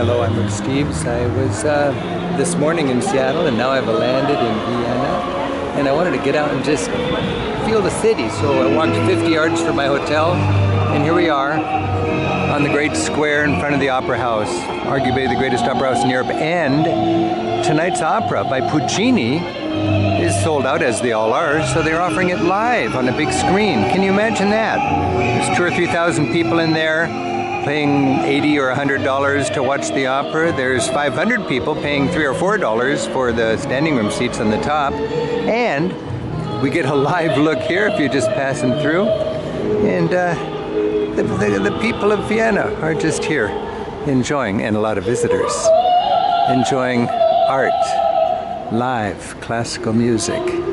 Hello, I'm Rick Steves. I was this morning in Seattle, and now I've landed in Vienna. And I wanted to get out and just feel the city, so I walked 50 yards from my hotel, and here we are on the great square in front of the Opera House, arguably the greatest opera house in Europe. And tonight's opera by Puccini is sold out, as they all are, so they're offering it live on a big screen. Can you imagine that? There's 2,000 or 3,000 people in there paying $80 or $100 to watch the opera. There's 500 people paying $3 or $4 for the standing room seats on the top. And we get a live look here if you're just passing through. And the people of Vienna are just here enjoying, and a lot of visitors, enjoying art, live classical music.